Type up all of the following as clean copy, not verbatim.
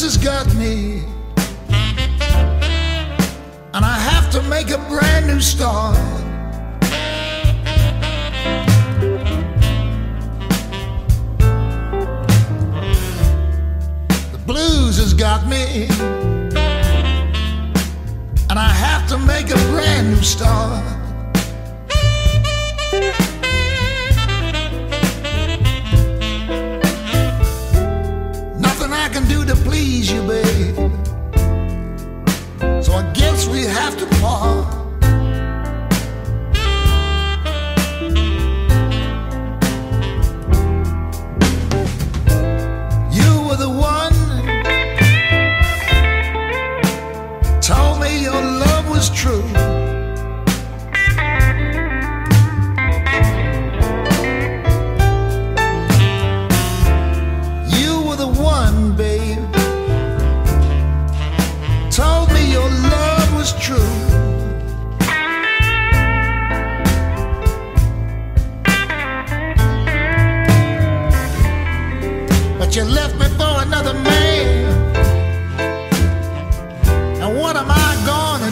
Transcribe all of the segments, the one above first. business has got me, and I have to make a brand new start. The blues has got me, and I have to make a brand new start. Nothing I can do to please you, babe, so I guess we have to part. You were the one, told me your love was true. You were the one, babe, told me your love was true. But you left me for another man, and what am I gonna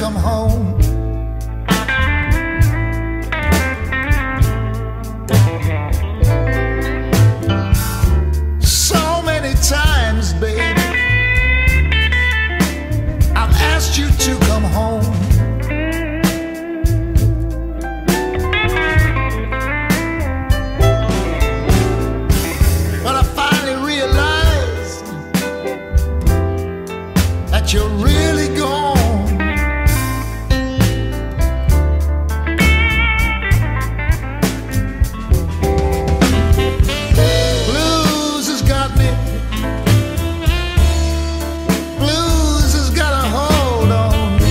come home? So many times, baby, I've asked you to come home. But I finally realized that you're really gone. Blues has got a hold on.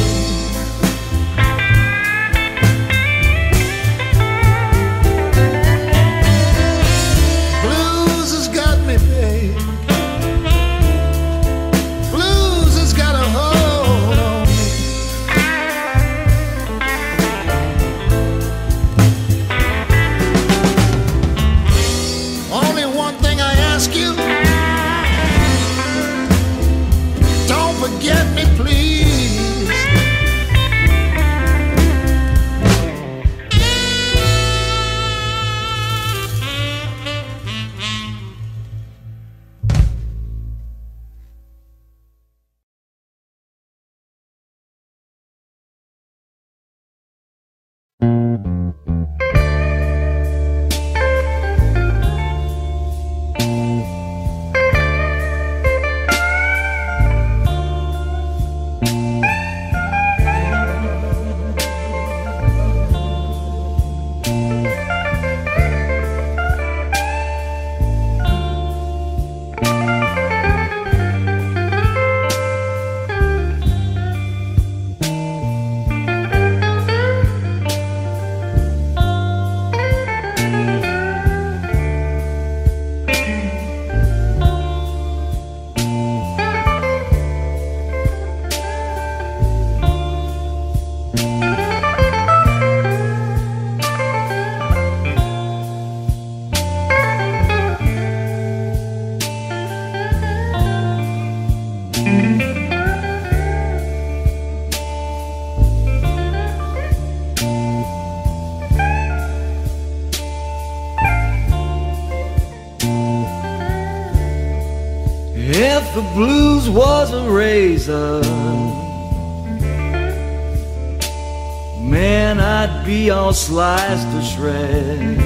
if the blues was a razor, man, I'd be all sliced to shreds.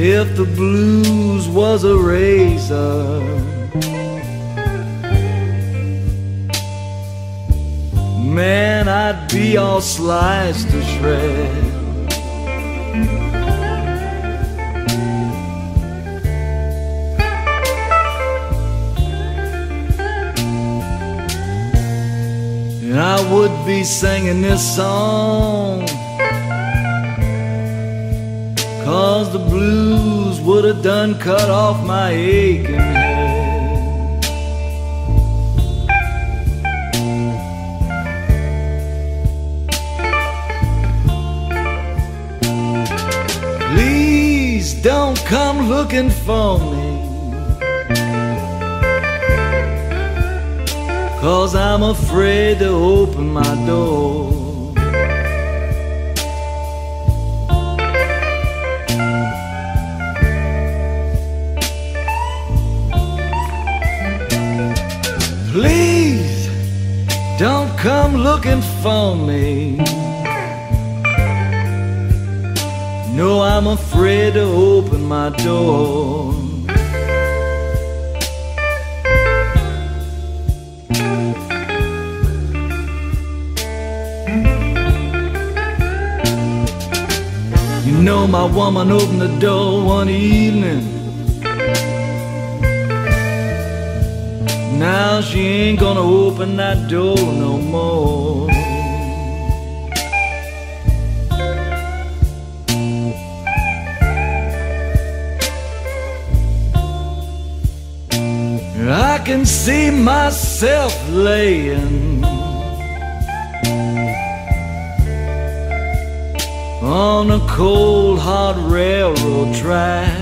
If the blues was a razor, man, I'd be all sliced to shreds. And I would be singing this song, 'cause the blues would have done cut off my aching head. Please don't come looking for me, 'cause I'm afraid to open my door. Please don't come looking for me, no, I'm afraid to open my door. You know, my woman opened the door one evening. Now she ain't gonna open that door no more. I can see myself laying on a cold, hot railroad track.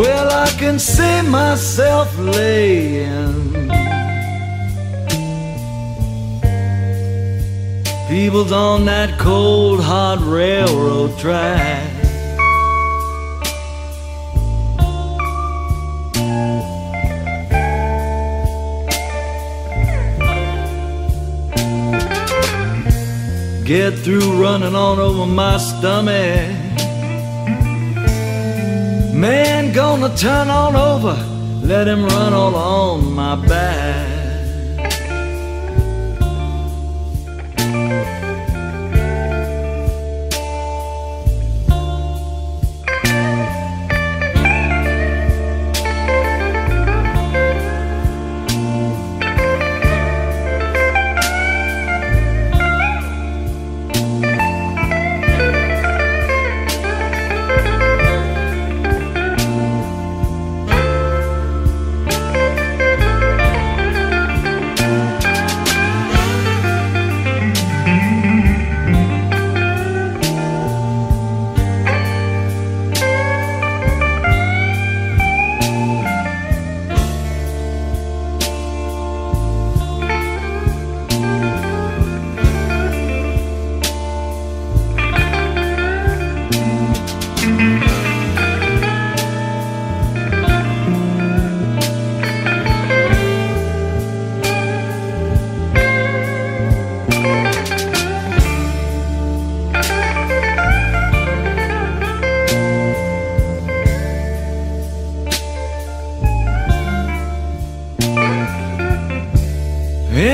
Well, I can see myself laying, people's on that cold, hot railroad track. Get through running on over my stomach, man, gonna turn on over, let him run all on my back.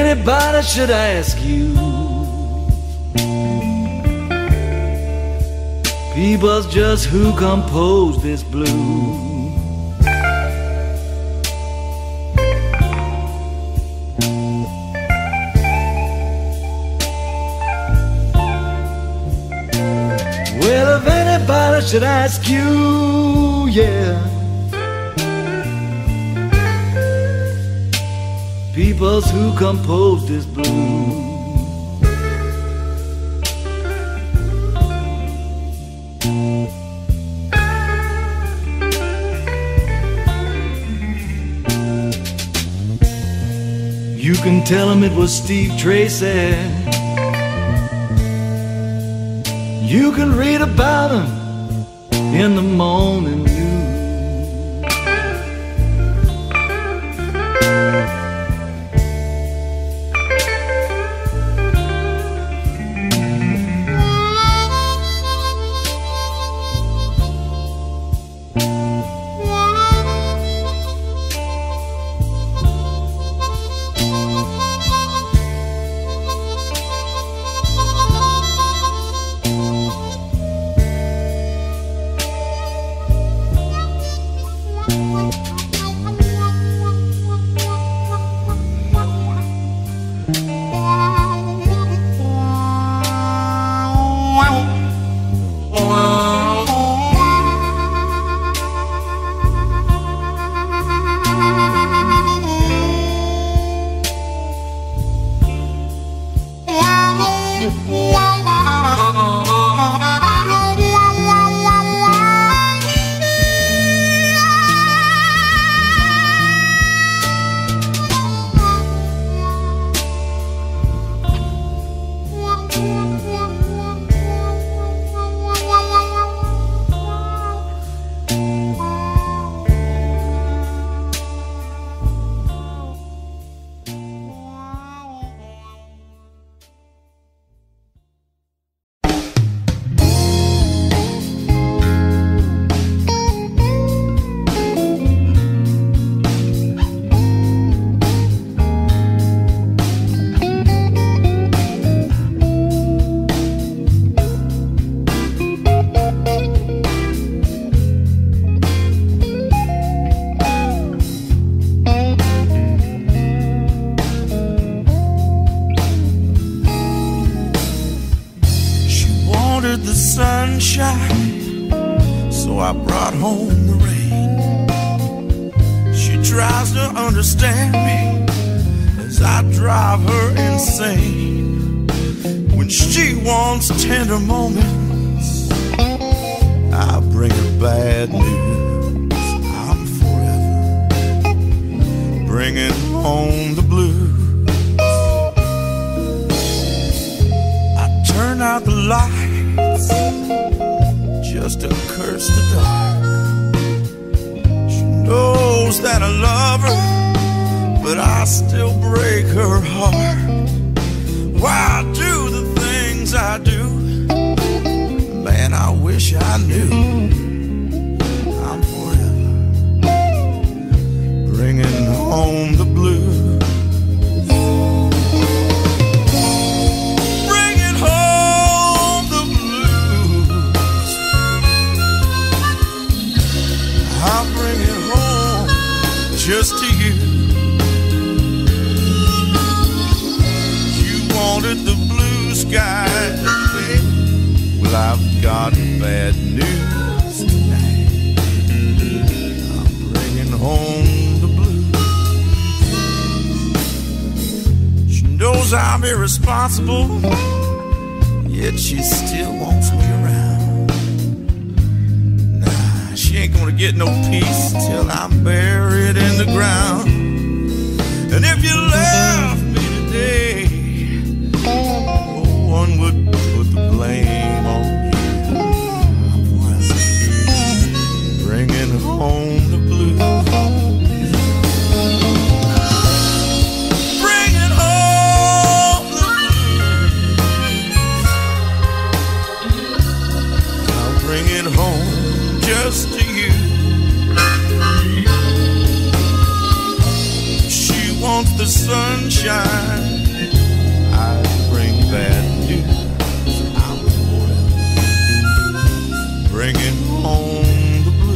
Anybody should ask you, people's just who composed this blue. Well, if anybody should ask you, yeah, peoples who composed this blues. You can tell him it was Steve Tracy. You can read about him in the morning news. So I brought home the rain. She tries to understand me as I drive her insane. When she wants tender moments, I bring her bad news. I'm forever bringing home the blues. I turn out the light just to curse the dark. She knows that I love her, but I still break her heart. Why I do the things I do, man, I wish I knew. I'm forever bringing home the blues. Just to you. You wanted the blue sky, baby. Well, I've got bad news tonight. I'm bringing home the blues. She knows I'm irresponsible, yet she still wants me around. Nah, she ain't gonna get no peace till I'm buried in the ground. And if you left me today, no one would put the blame on you. I'm forever bringing home the blues. Bringing home the blues. I'll bring it home just to you. The sunshine, I bring bad news. I'm forever bringing home the blues.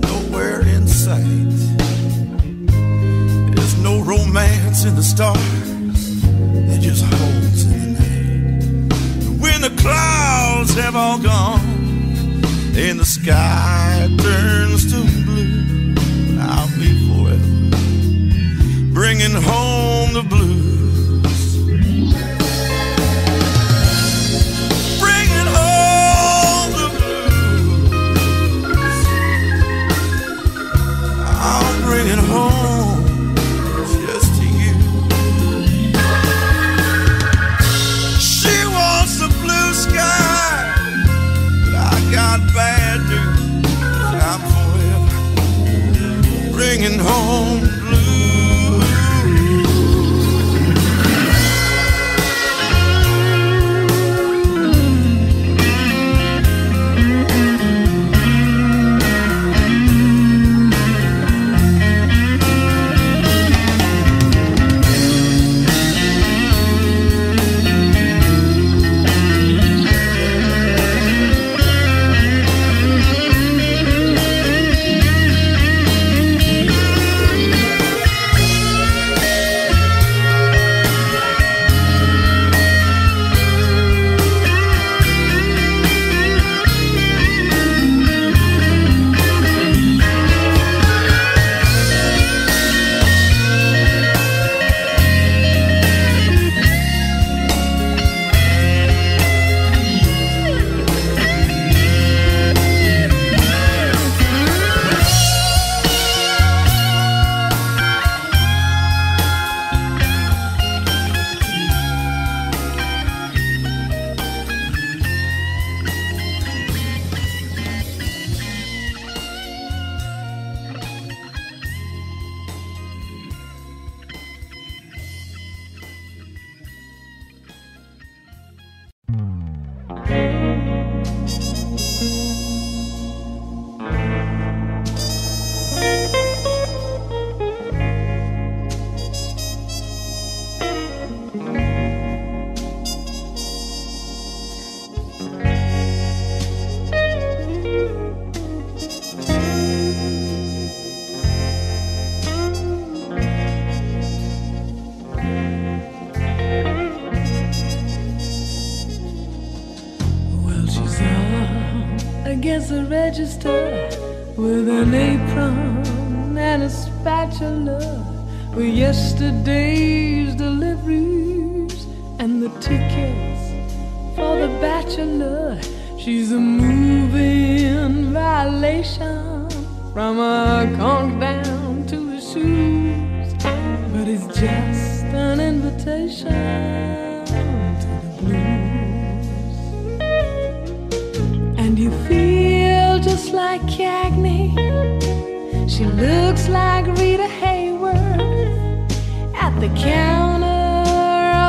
nowhere in sight. There's no romance in the stars, they're just holes in the night. When the clouds have all gone and the sky turns to blue, I'll be forever bringing home the blues. Bringing home against the register with an apron and a spatula, with yesterday's deliveries and the tickets for the bachelor. She's a moving violation from her conch down to her shoes, but it's just an invitation. You feel just like Cagney. She looks like Rita Hayworth at the counter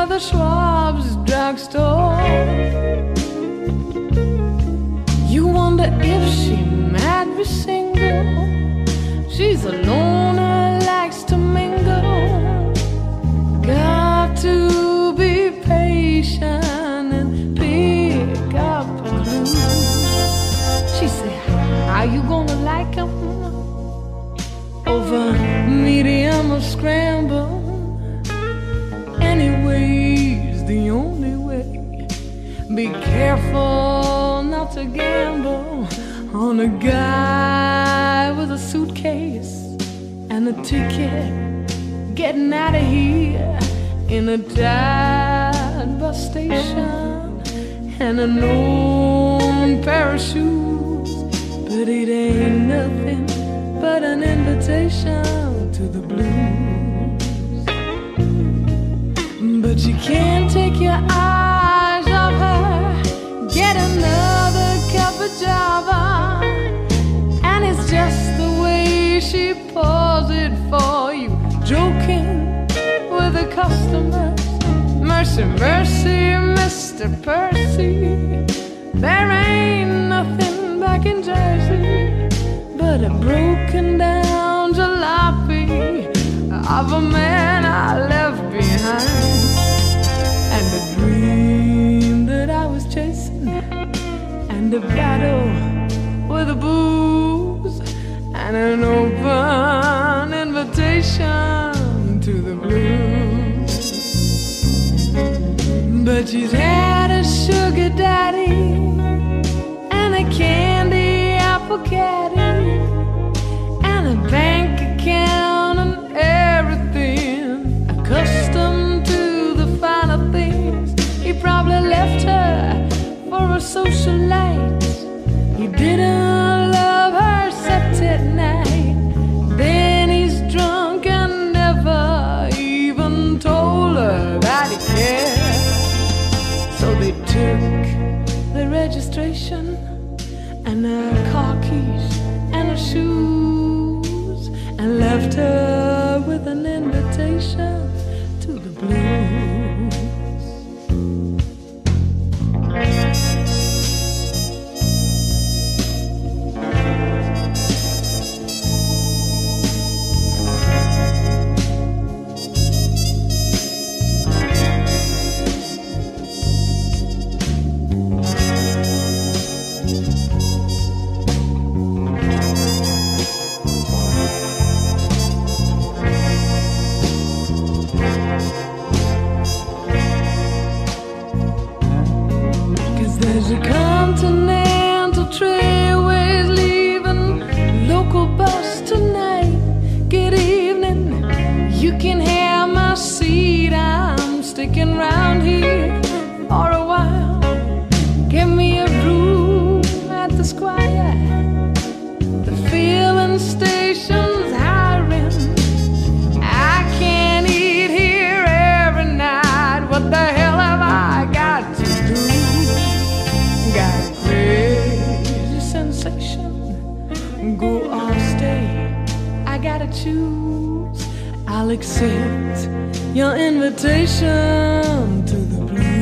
of the Schwab's drugstore. You wonder if she might be single. She's a loner, likes to mingle. Got to be patient. Are you gonna like him over medium or scramble? Anyways, the only way. Be careful not to gamble on a guy with a suitcase and a ticket. Getting out of here in a tired bus station and a lone pair of shoes. But it ain't nothing but an invitation to the blues. But you can't take your eyes off her. Get another cup of java, and it's just the way she pours it for you. Joking with the customers. Mercy, mercy, Mr. Percy. There ain't nothing back in Jersey but a broken down jalopy of a man I left behind, and a dream that I was chasing, and a battle with the booze, and and an open invitation to the blues. But she's had a sugar daddy and a candy apple caddy and a bank account and everything, accustomed to the finer things. He probably left her for a socialite. He didn't love her except at night. Then he's drunk and never even told her that he cared. So they took the registration and her car keys and her shoes and left her with an invitation to the blues. There's a continental trailways leaving, local bus tonight. Good evening, you can have my seat. I'm sticking round here for a while. Give me a room at the Squire. The filling station's hiring. I can't eat here every night. What the hell have I got to do? Got a crazy sensation, go off stage, I gotta choose. I'll accept your invitation to the blues.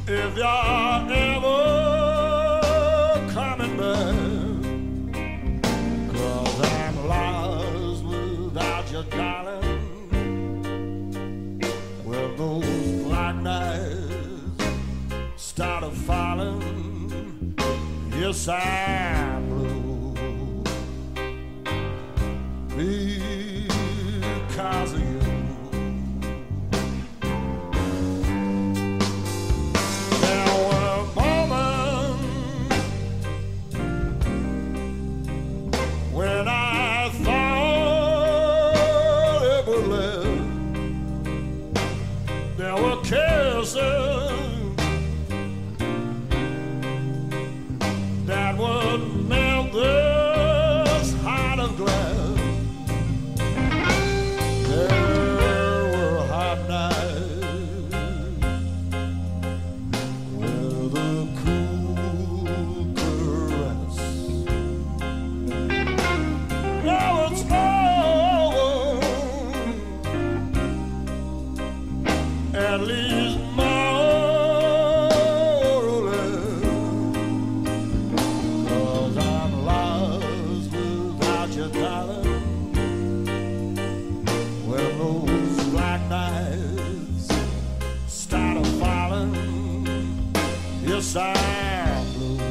You're ever coming back. hillside blue. Because of you, there were moments when I thought it would live. There were kisses that would melt this heart of glass. There were hot nights with a cool caress. Now it's over, at least my hillside blue,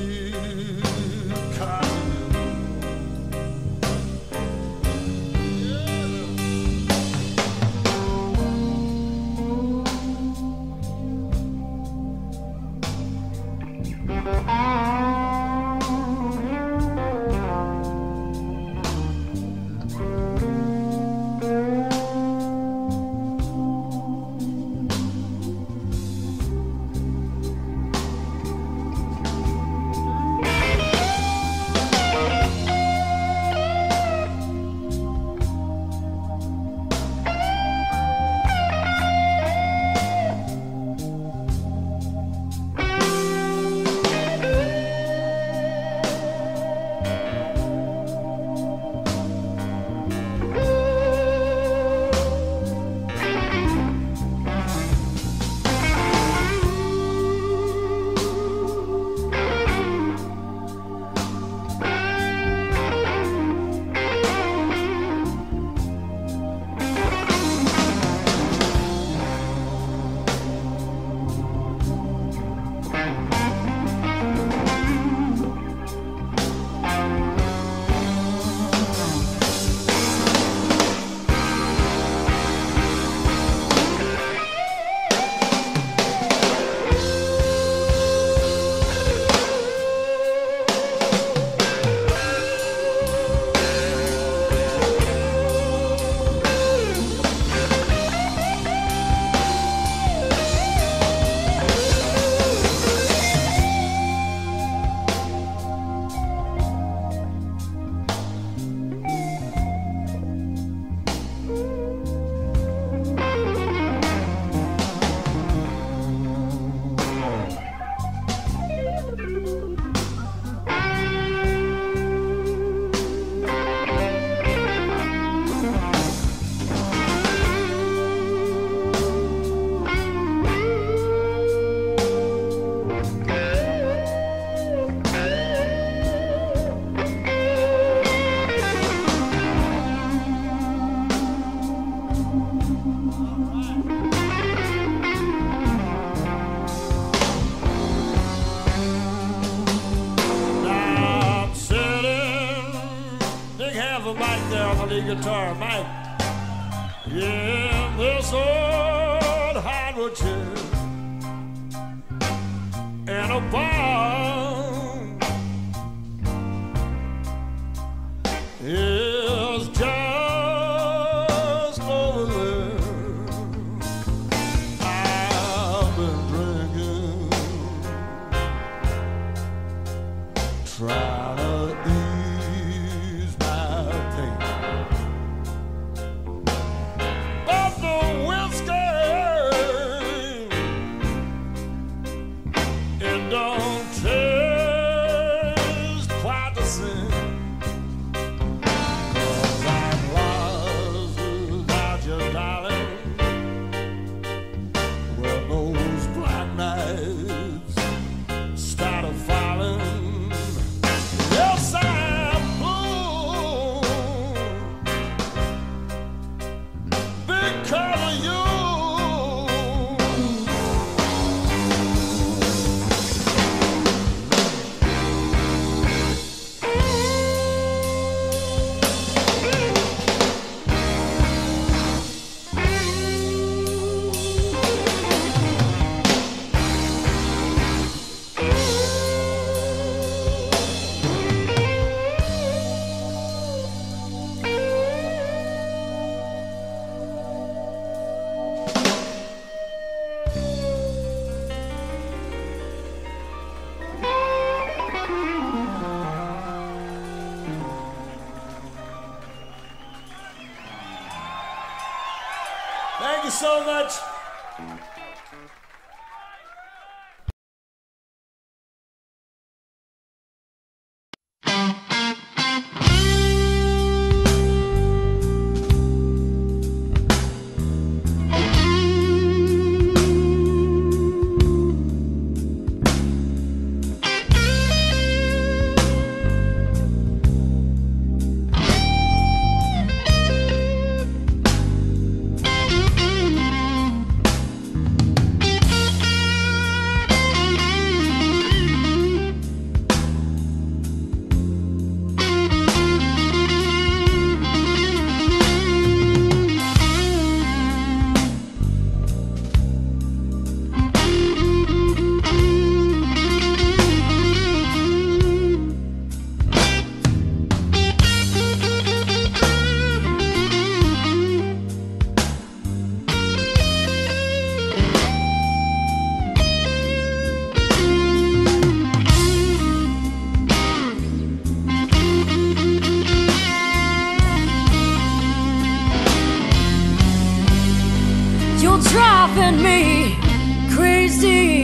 because Mike there on the lead guitar, Mike. Yeah, this old hardwood chair and a barn is just over there. I've been drinking, trying to eat start of falling. Hillside. so much. Driving me crazy.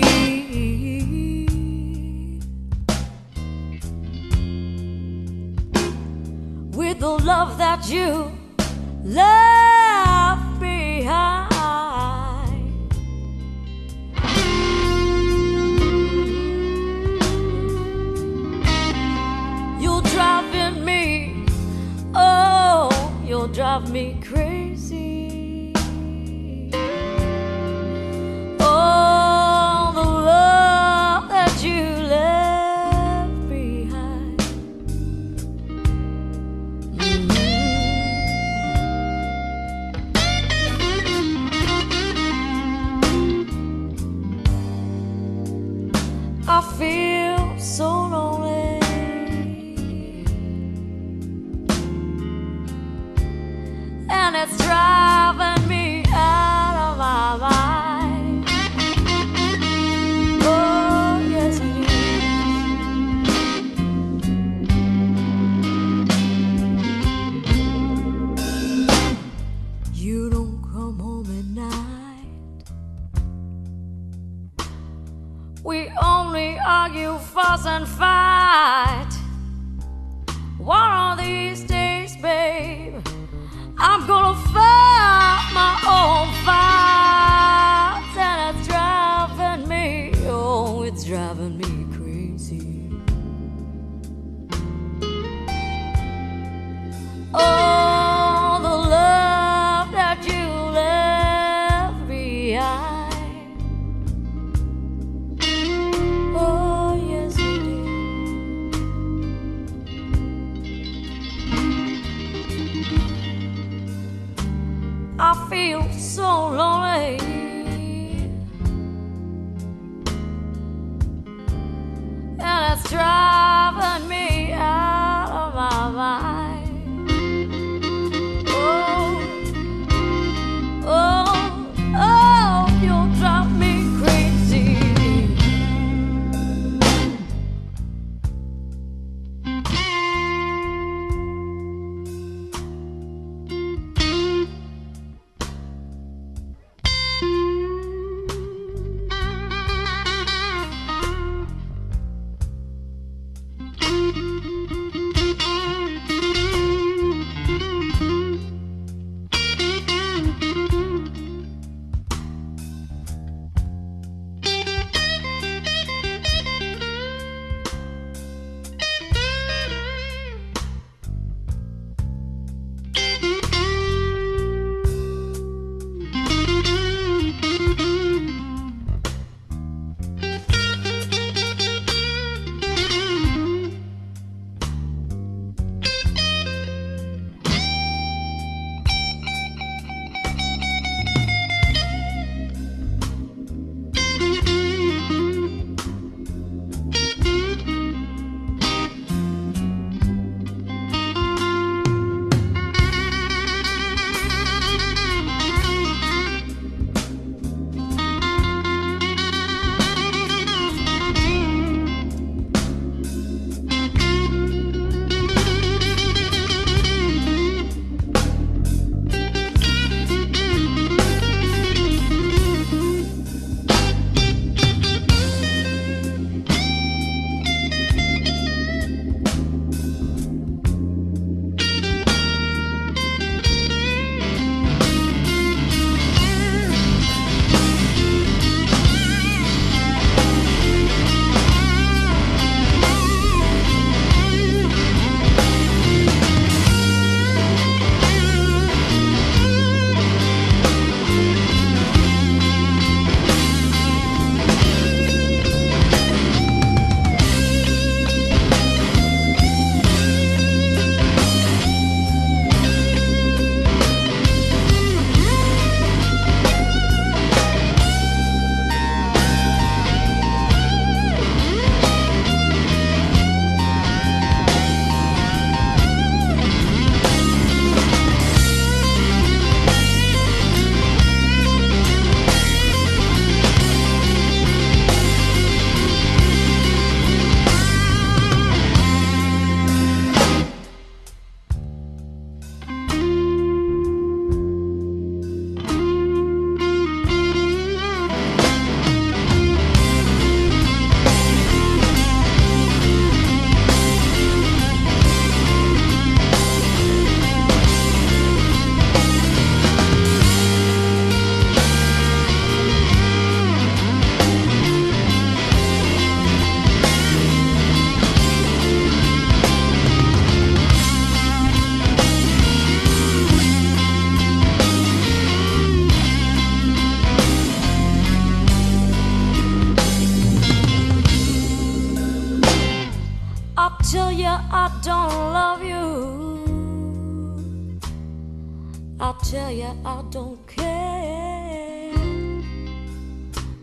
With the love that you left behind, you're driving me, oh, you'll drive me crazy. I feel so lonely. And it's driving me out of my mind. Oh, yes, it is. You don't come home at night. We only argue, fuss and fight. One of these days, babe, I'm gonna fight my own fights. And it's driving me, oh, it's driving me crazy. Oh, the love that you left behind. I feel so lonely. And it's driving me out of my mind. Oh, oh, oh, you'll drive me crazy. I don't love you. I tell you I don't care,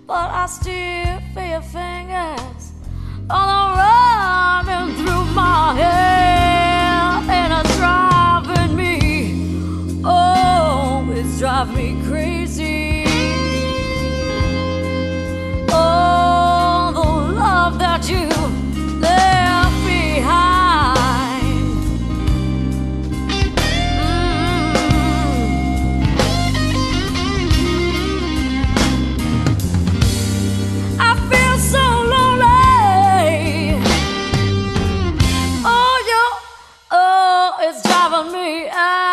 but I still feel your fingers all around and through my hair, and it's driving me, oh, it's driving me crazy. Oh, the love that you left behind. I feel so lonely. Oh, you, oh, it's driving me out.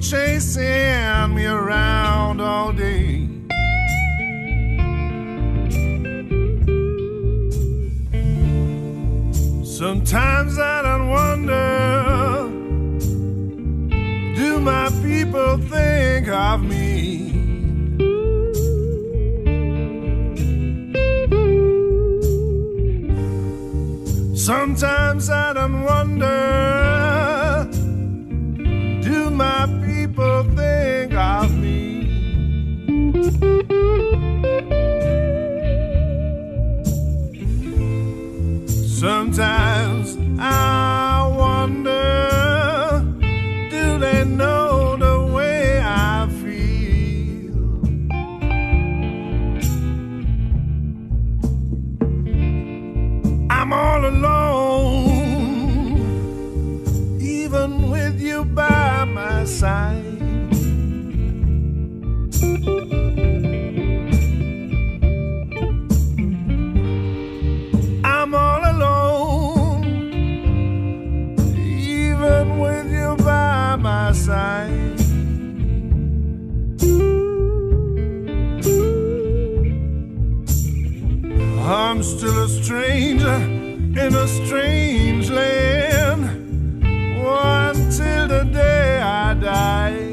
Chasing me around all day. Sometimes I don't wonder, do my people think of me? Sometimes I don't wonder, do my people think of me? Sometimes I wonder, do they know the way I feel? I'm all alone, even with you by my side. I'm still a stranger in a strange land, oh, until the day I die.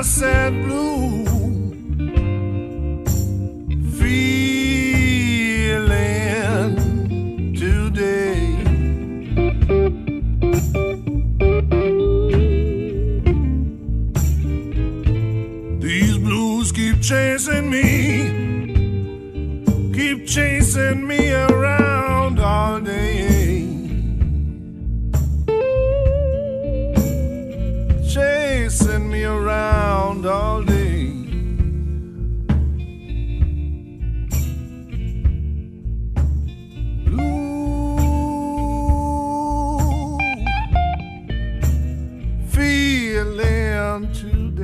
my sad blue feeling today. These blues keep chasing me, keep chasing me around all day. Chasing me around all day. Blue feeling today.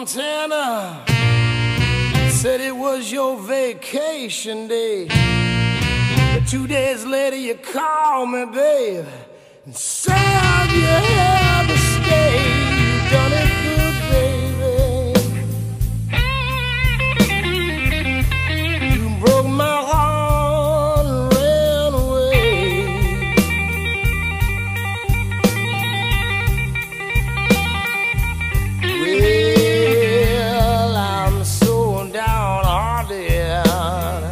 Montana said it was your vacation day, but 2 days later you called me, babe, and said you had to stay. You done it good, baby. You broke my heart and ran away. Well, I'm so downhearted,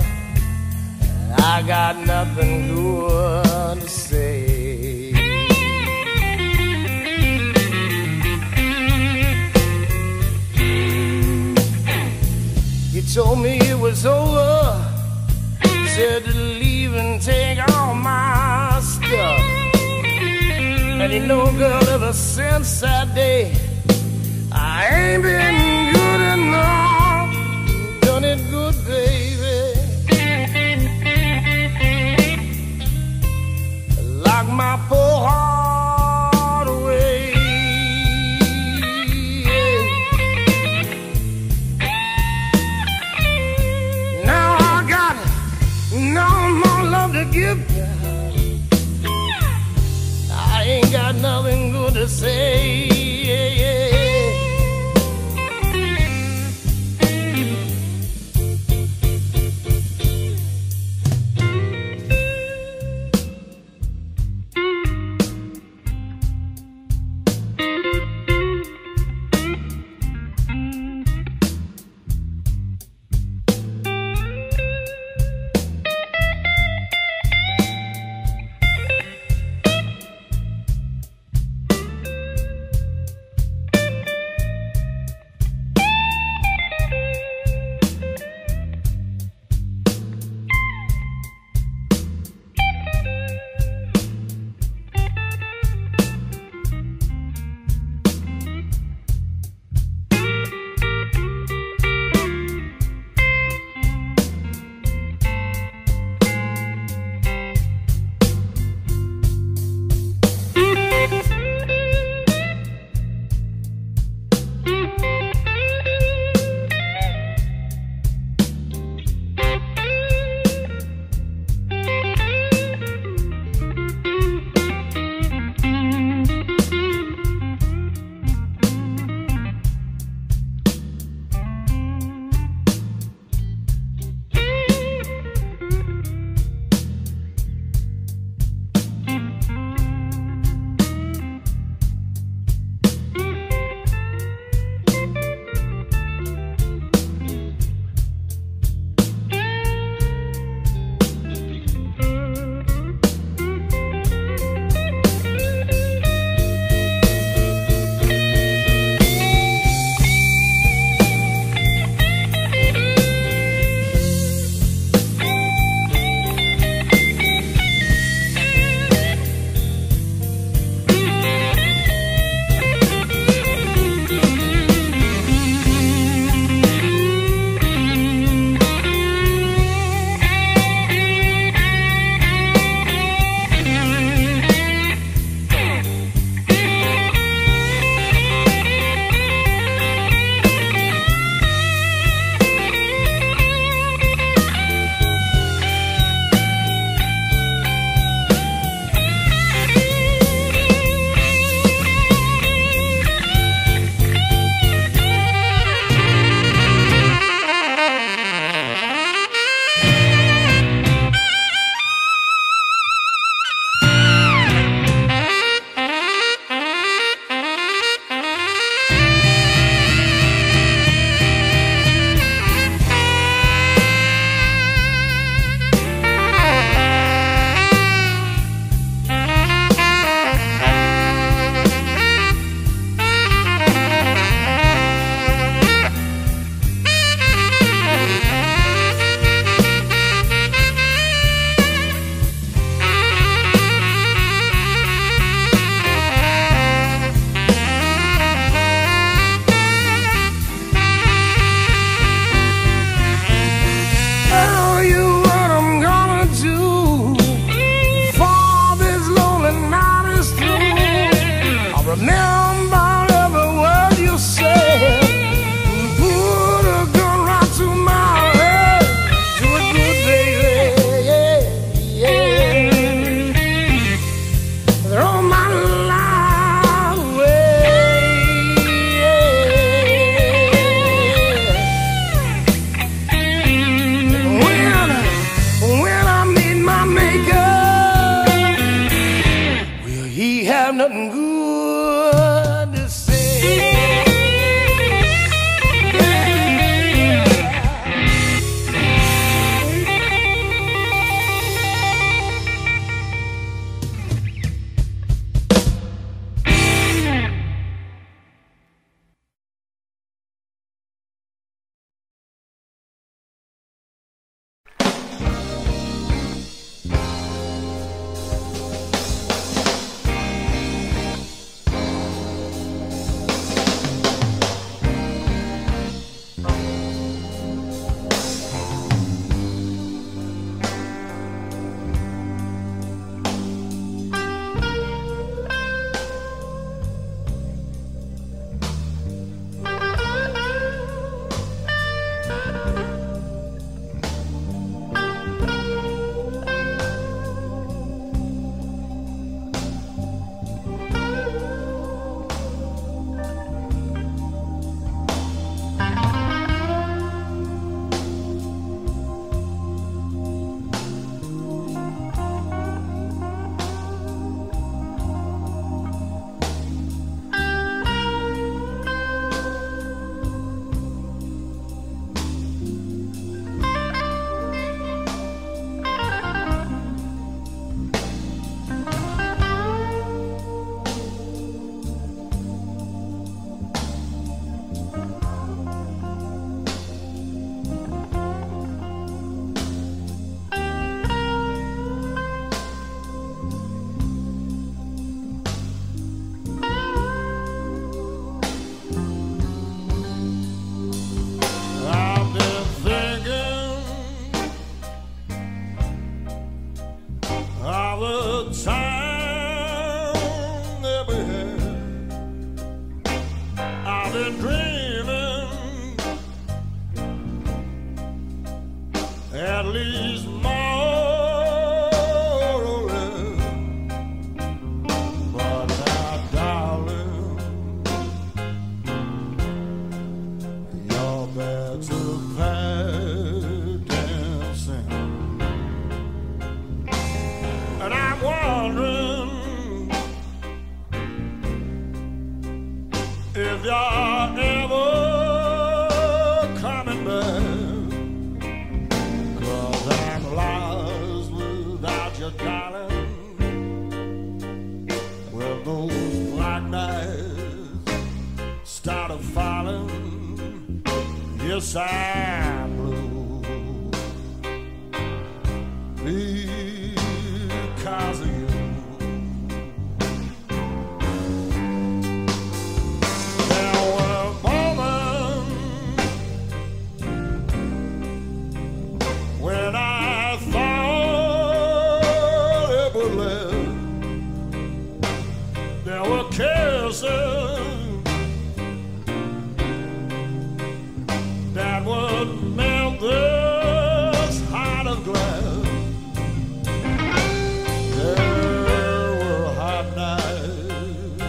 I got nothing good to say. Told me it was over, said to leave and take all my stuff. And you know, girl, ever since that day, I ain't been good enough. Done it good, baby. Locked my poor heart. I ain't got nothing good to say. At least morally. But now, darling, you're back to pad dancing, and I'm wondering if you're ever started falling, yes, I'm blue because of you. There were moments when I thought it would live. There were kisses that would melt this heart of glass. There were hot nights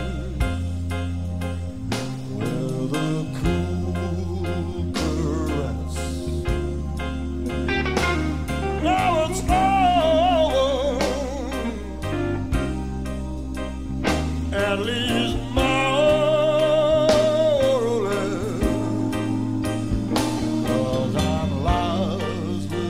with a cool caress. Now it's over, at least my I'm blue because of you.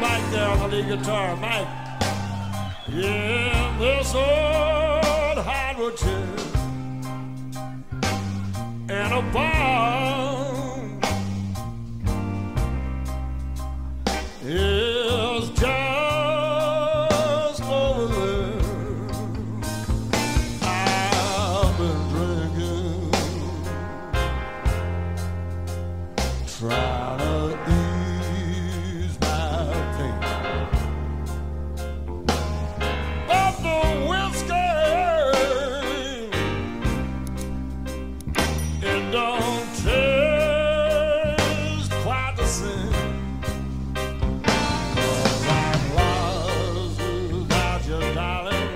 Mike there on the guitar, Mike. Yeah, this old hardwood chair and a bar is just over there. I've been drinking don't taste quite the same. 'Cause I'm lost without your darling.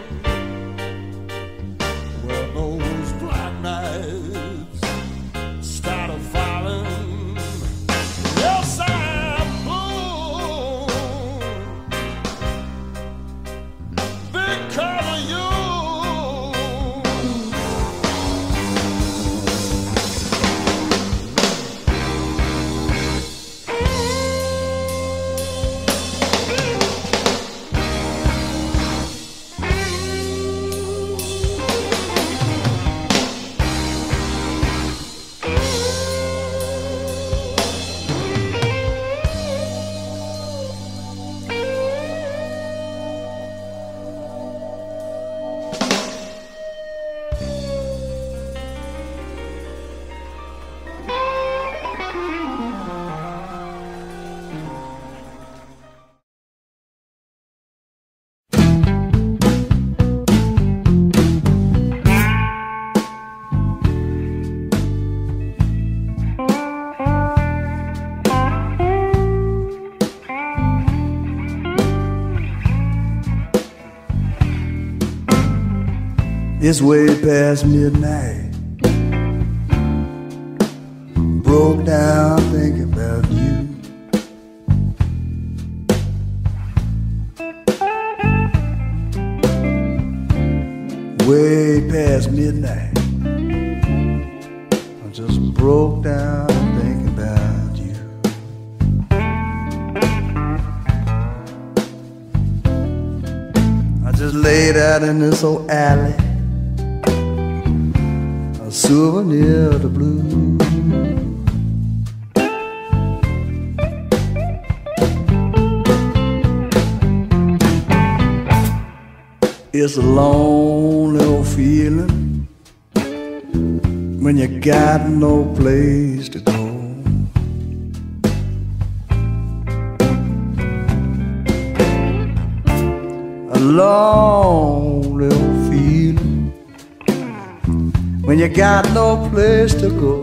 When those black nights started falling, yes, I'm blue because of you. It's way past midnight. Broke down thinking about you. Way past midnight. I just broke down thinking about you. I just laid out in this old alley, souvenir of the blues. It's a lonely old feeling when you got no place to go. A lonely old feeling when you got no place to go.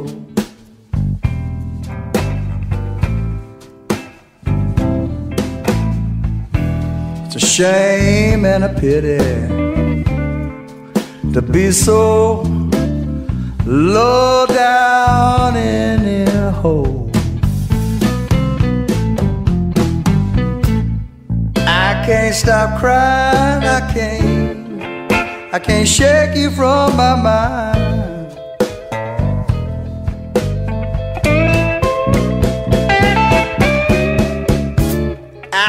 It's a shame and a pity to be so low down in a hole. I can't stop crying, I can't shake you from my mind.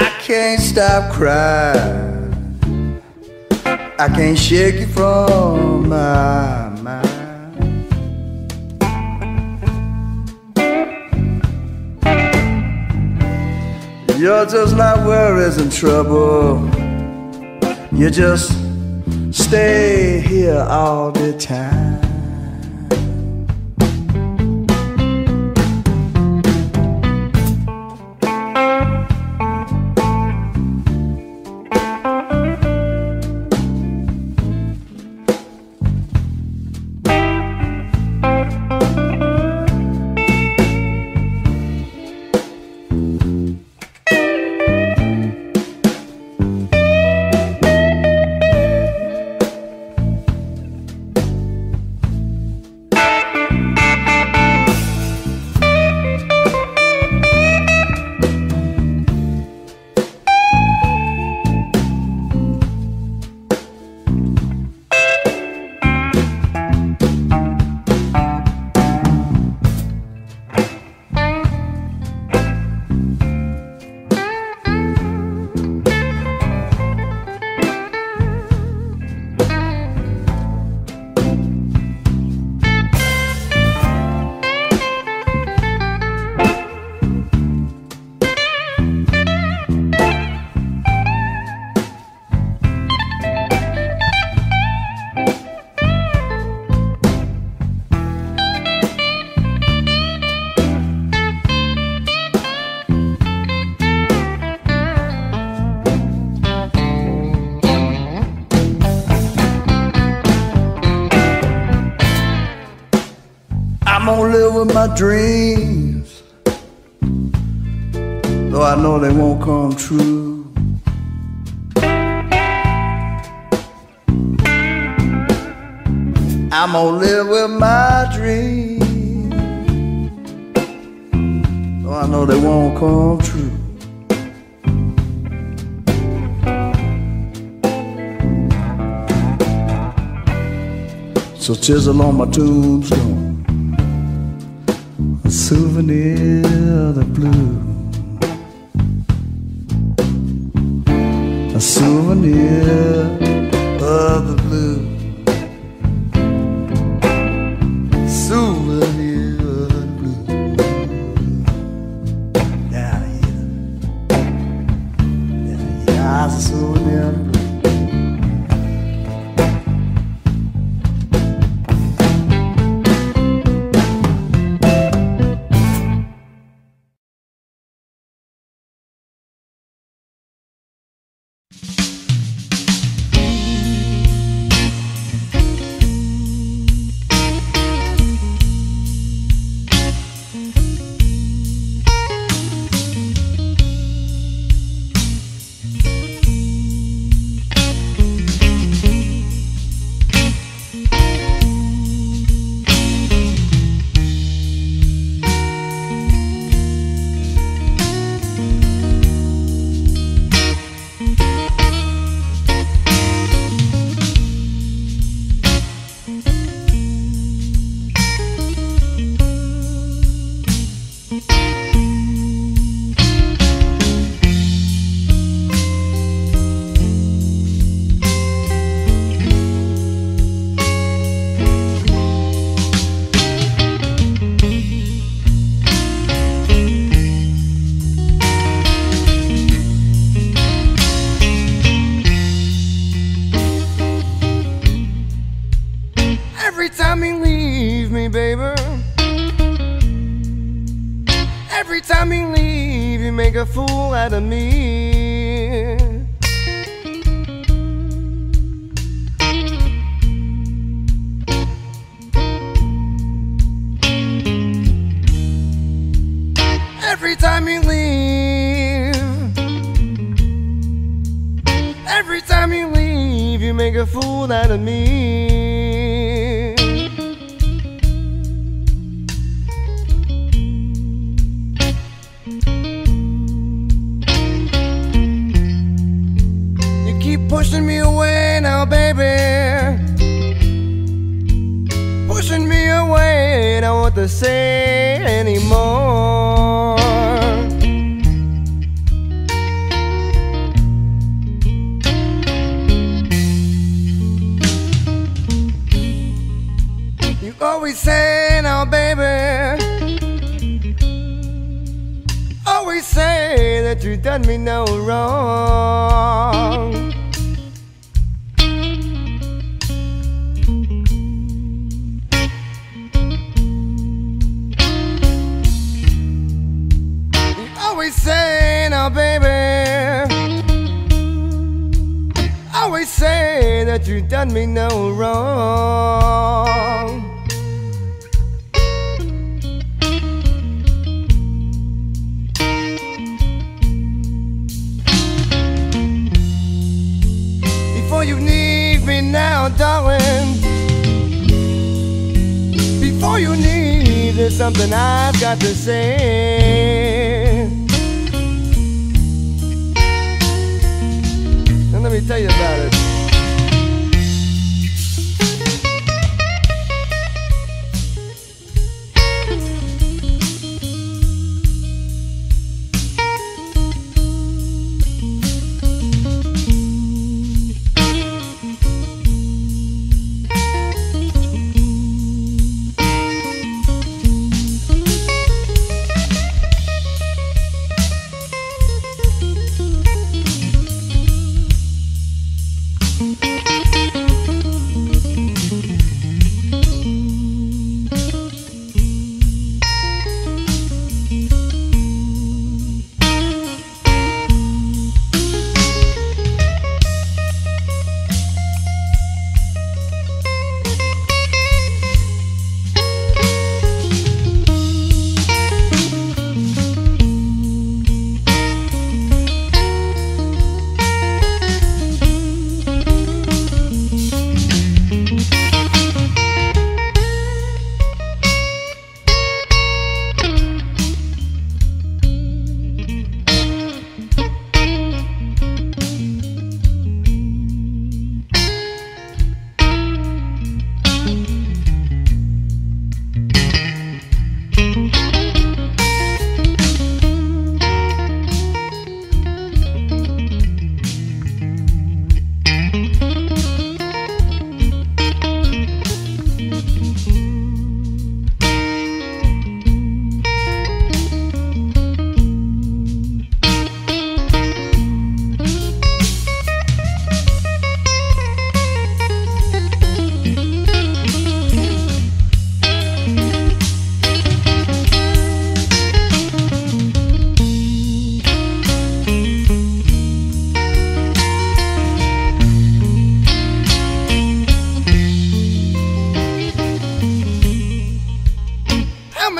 I can't stop crying, I can't shake you from my mind. You're just like worries and trouble, you just stay here all the time. gonna live with my dreams, though I know they won't come true. I'm gonna live with my dreams, though I know they won't come true. So chisel on my tombstone, a souvenir of the blue, a souvenir of the blue, a souvenir of the blue. Yeah, yeah, yeah, yeah, a souvenir of the blue.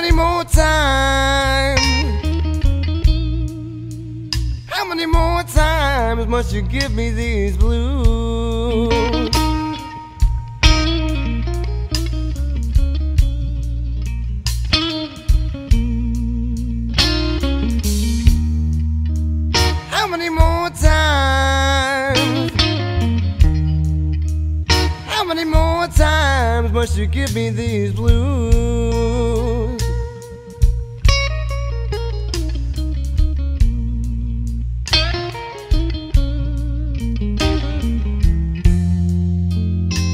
many more times? How many more times must you give me these blues? How many more times? How many more times must you give me these blues?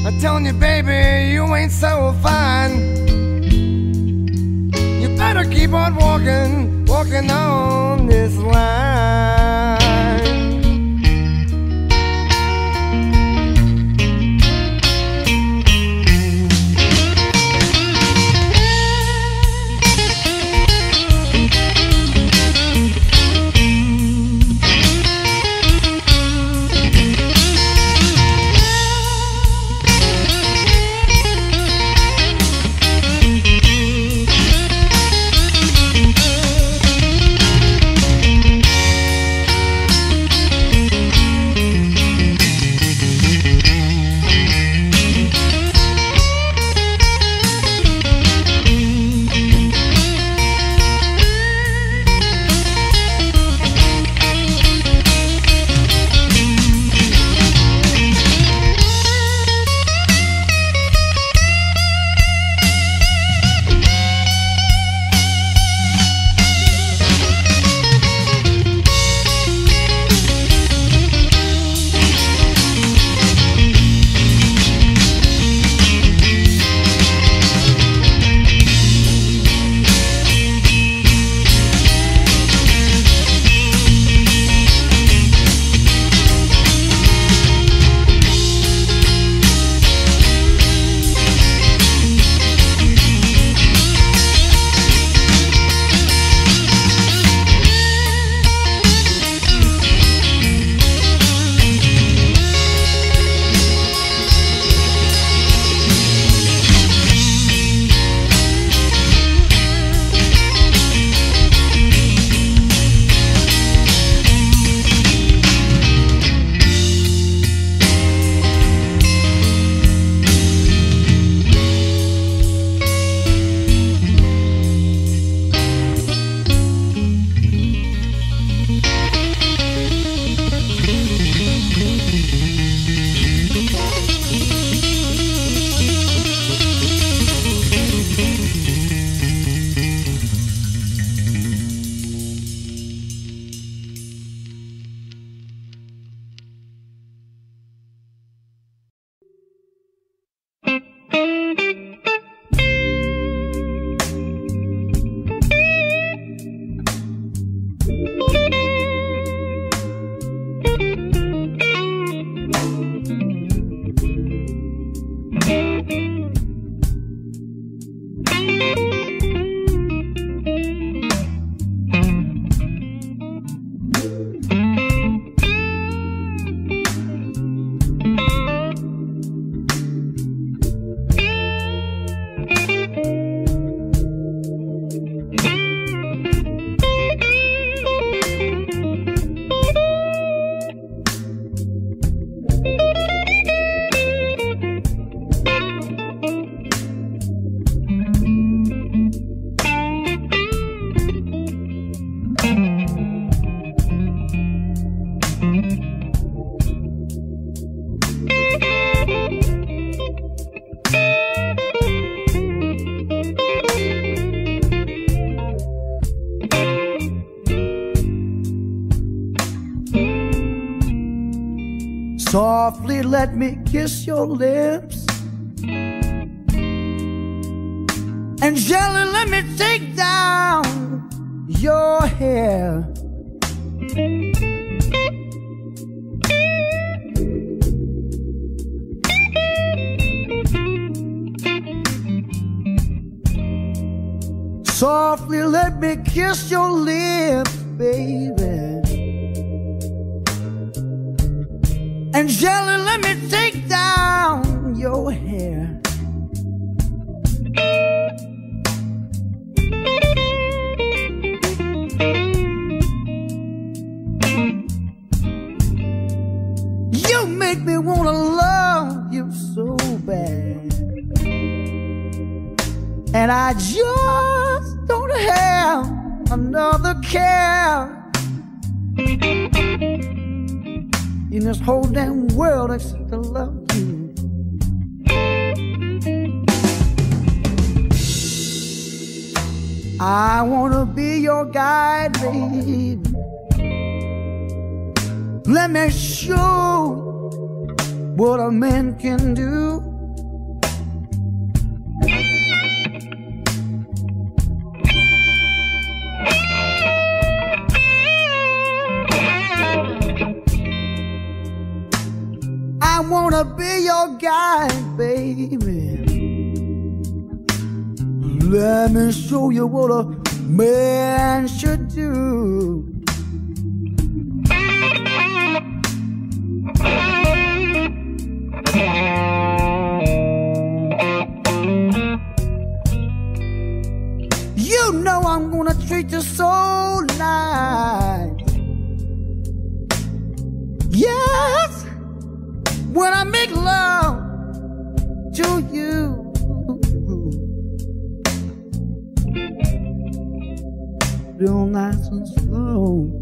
I'm telling you, baby, you ain't so fine. You better keep on walking, walking on this line. Softly let me kiss your lips, and gently let me take down your hair. Softly let me kiss your lips, baby, and gently let me take down your hair. just don't have another care in this whole damn world except to love you. I wanna be your guide, baby. Let me show what a man can do. I wanna be your guide, baby. Let me show you what a man should do. You know I'm gonna treat you so nice. Yes, when I make love to you, real nice and slow.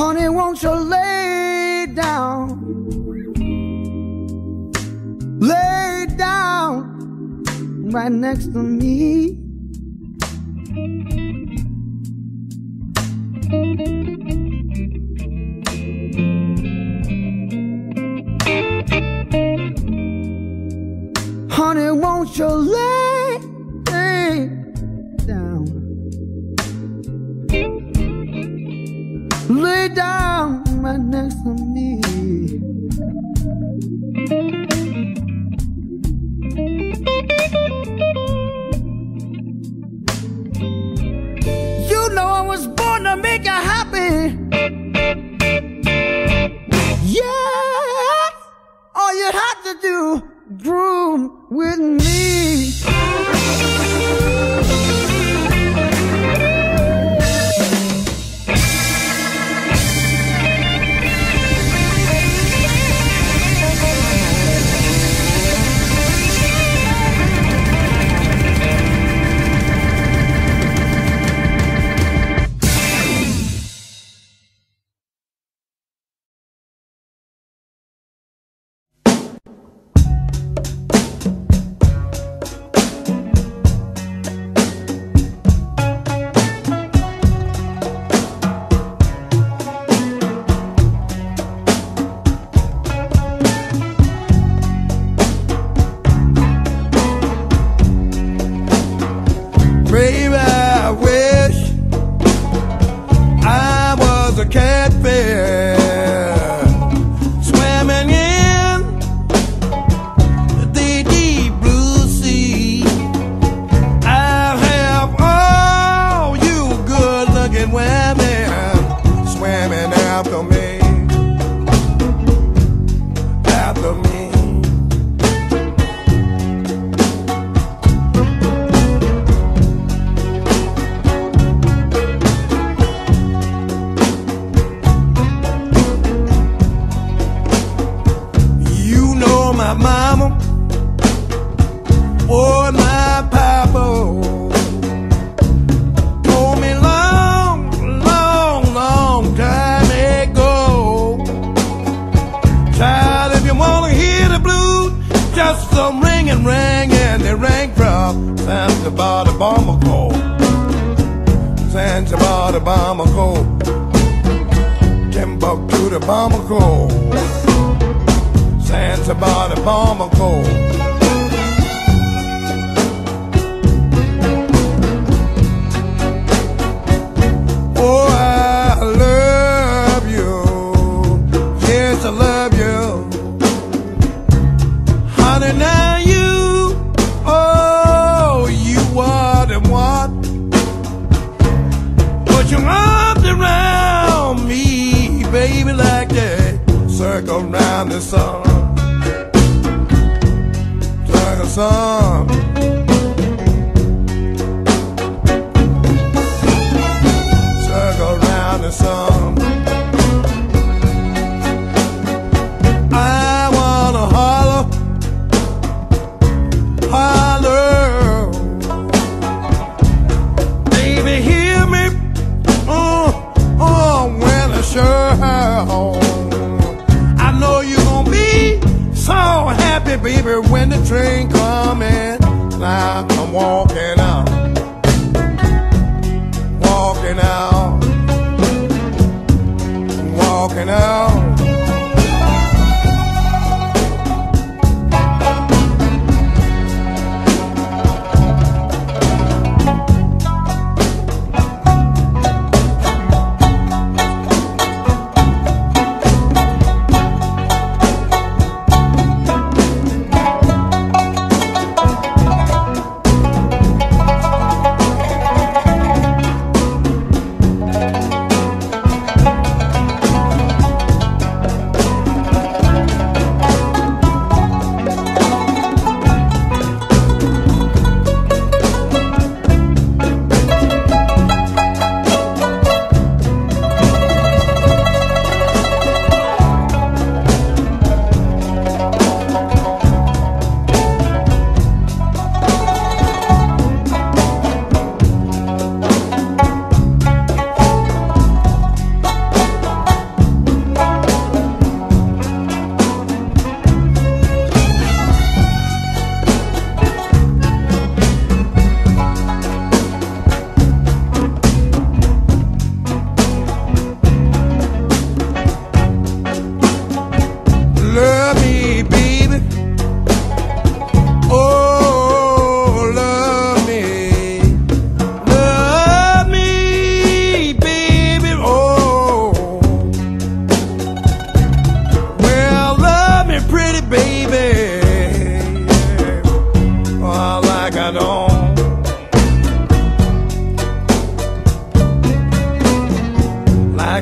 Honey, won't you lay down right next to me? Honey, won't you lay down? Lay down right next to me. You know I was born to make you happy. Yeah, all you had to do, groom with me.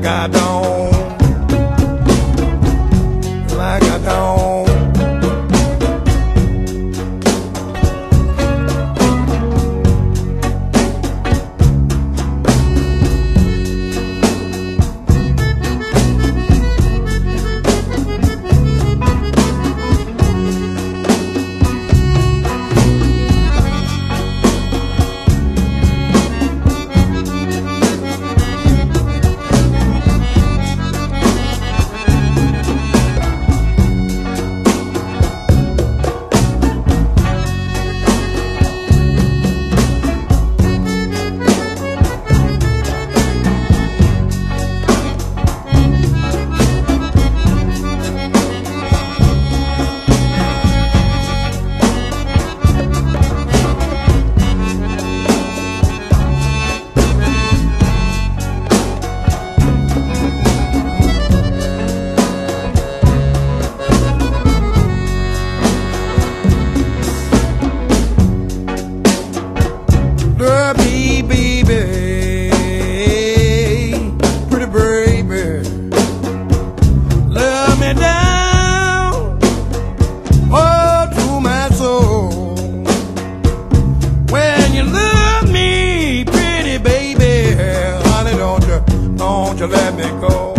like I don't. Let me go,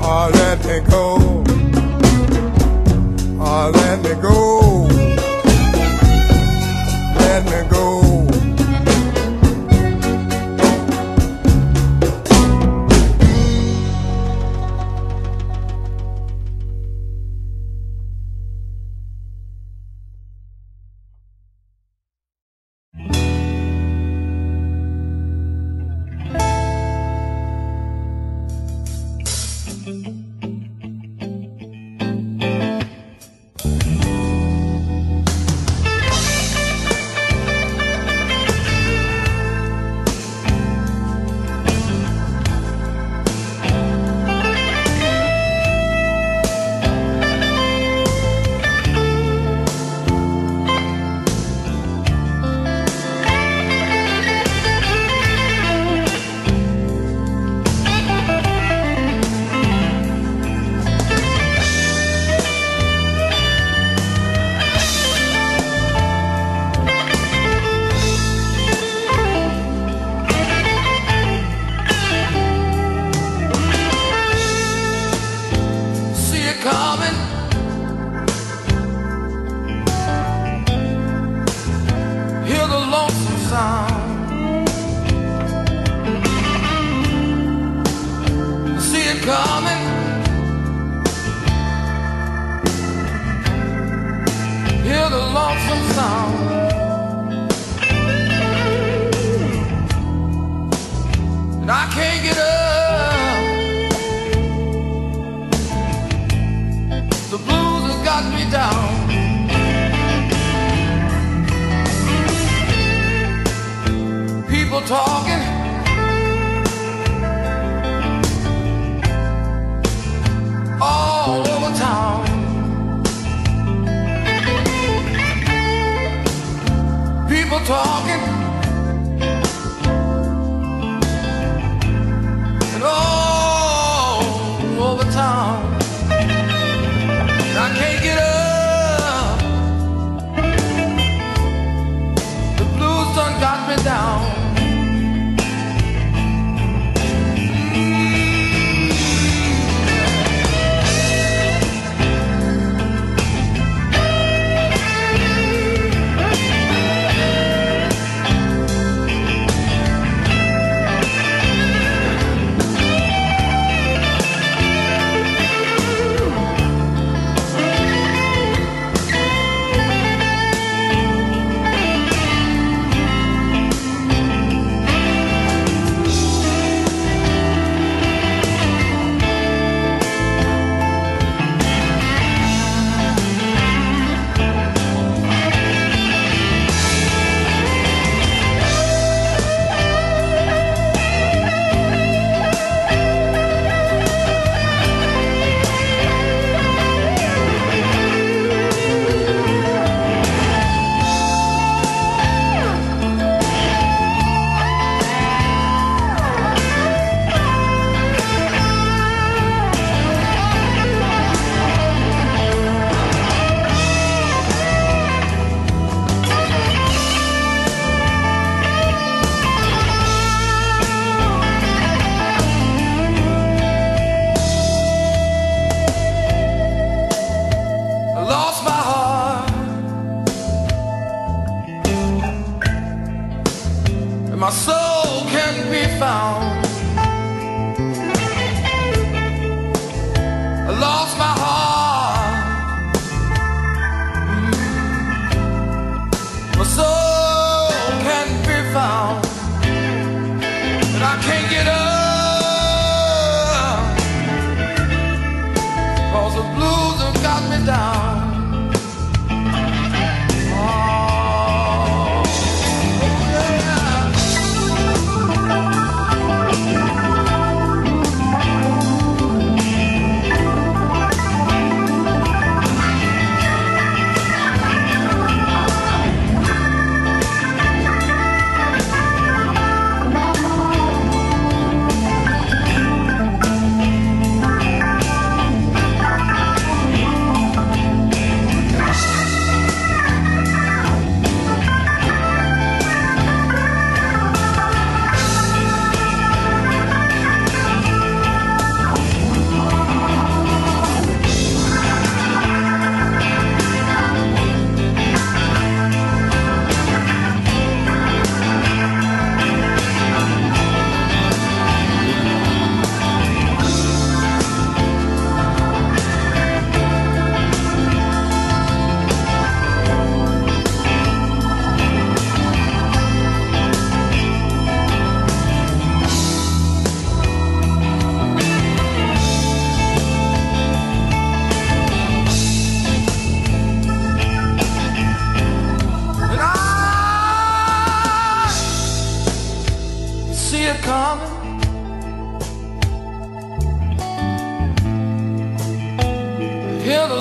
oh let me go, oh let me go, let me go. Down.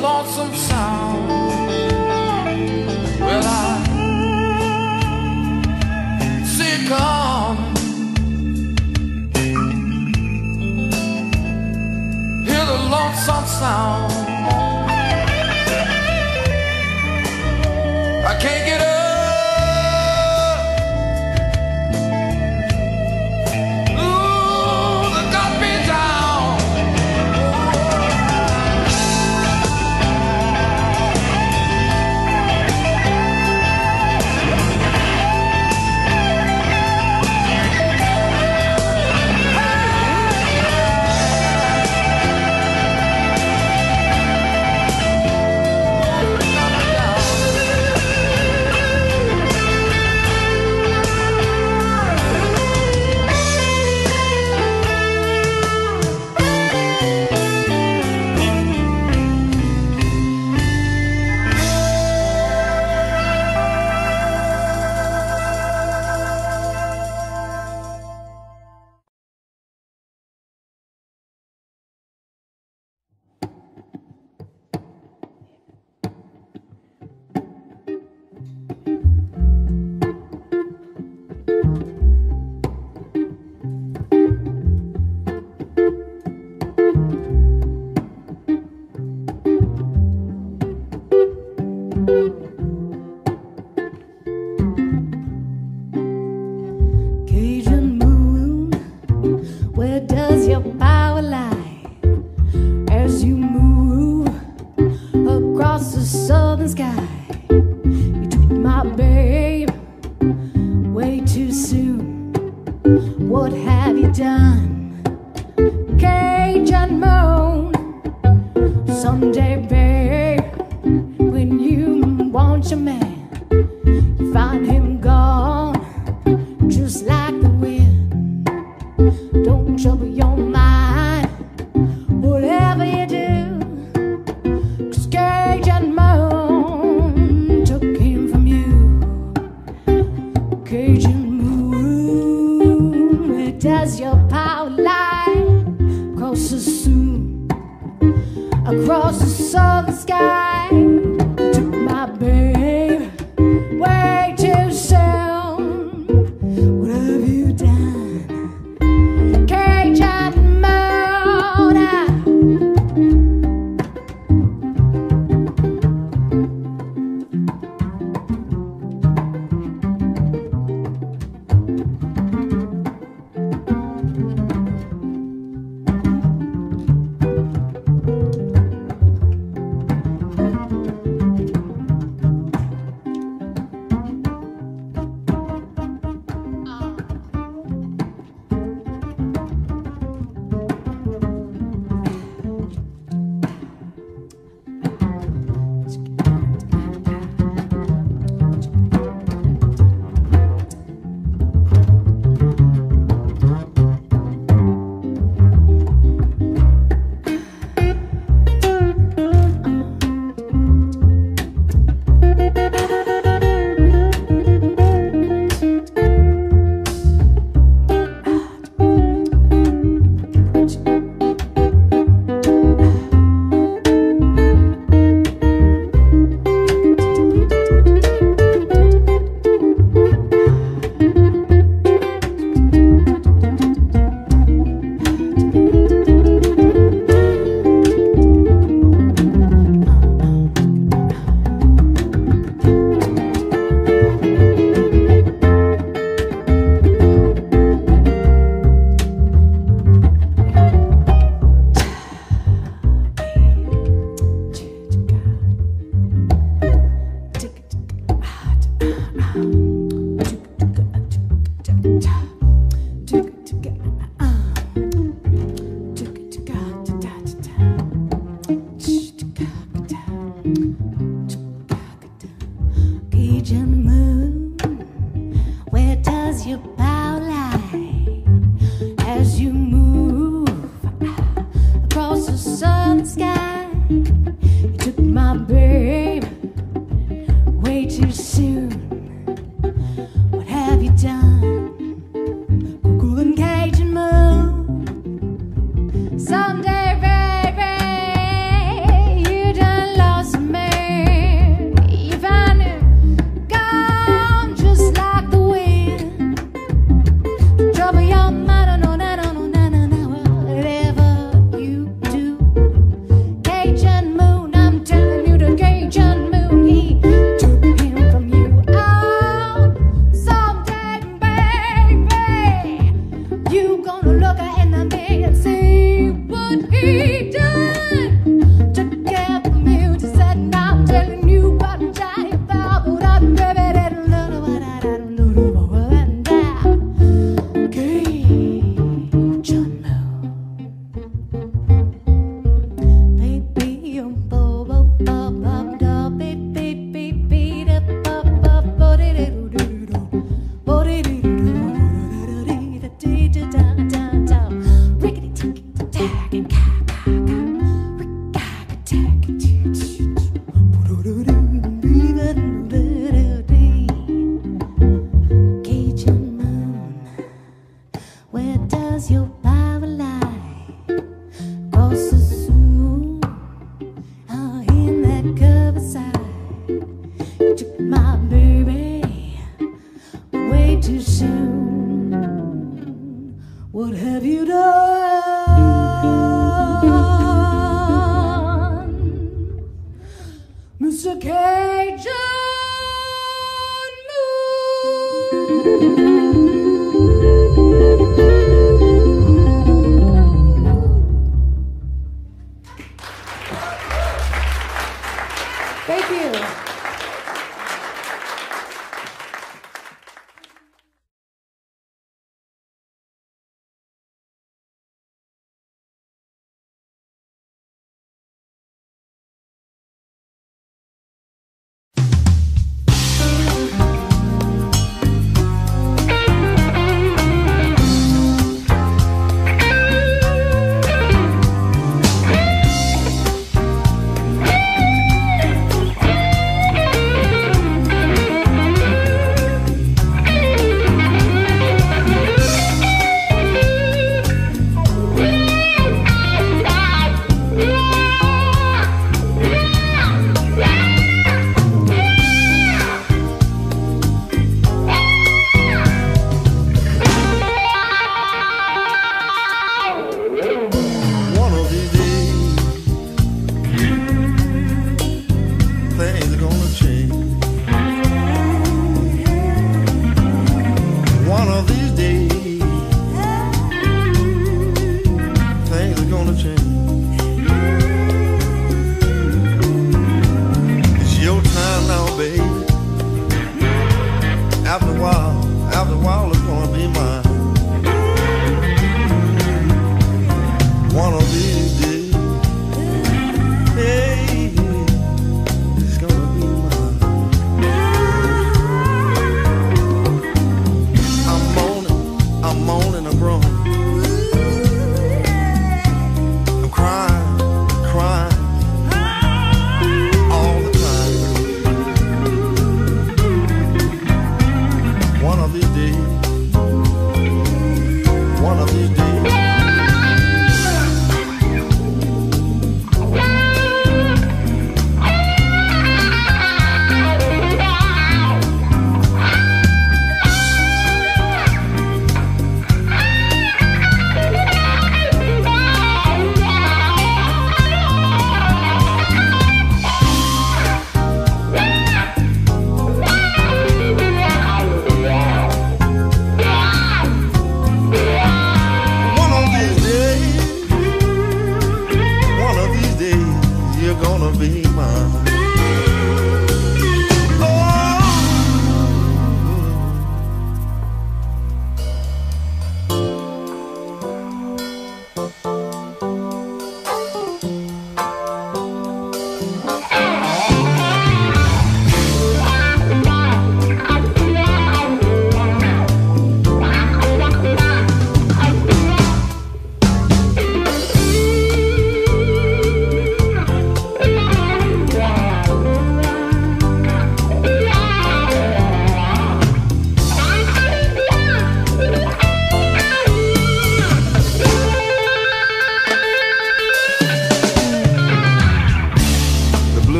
lonesome sound. Well, I see it coming, hear the lonesome sound. I can't get up. Someday, baby, you done one of these days, hey, it's gonna be mine. I'm moaning, I'm groaning, I'm crying, crying all the time. One of these days, one of these days.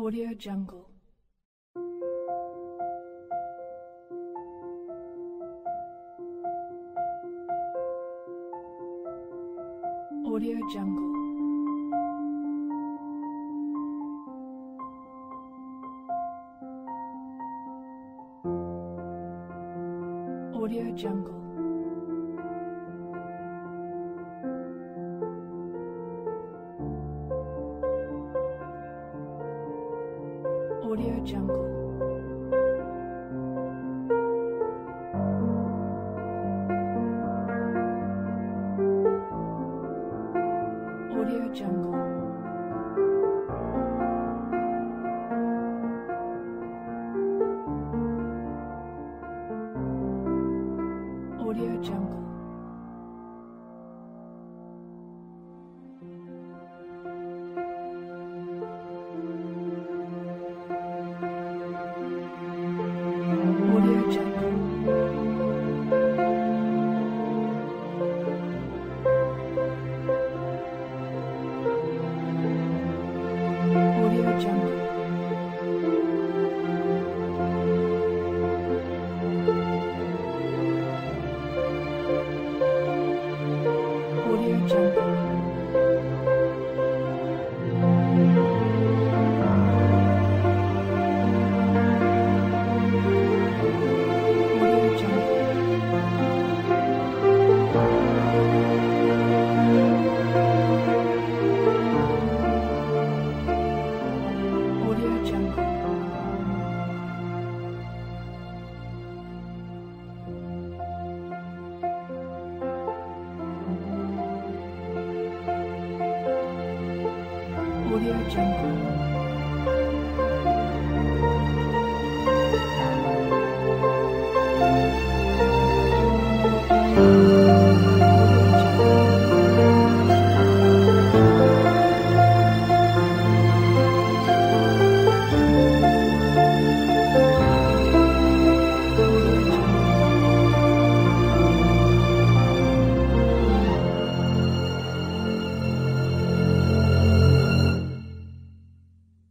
Audio Jungle. Audio Jungle. Audio Jungle. Audio Jungle. Audio Jungle. Audio Jungle. Audio Jungle.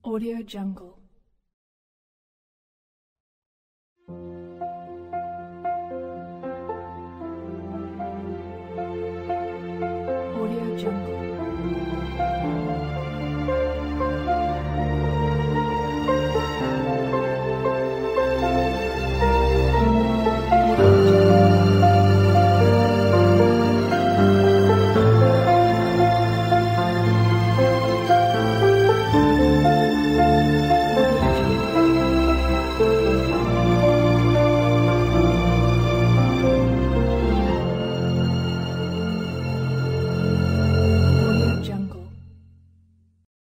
Audio Jungle.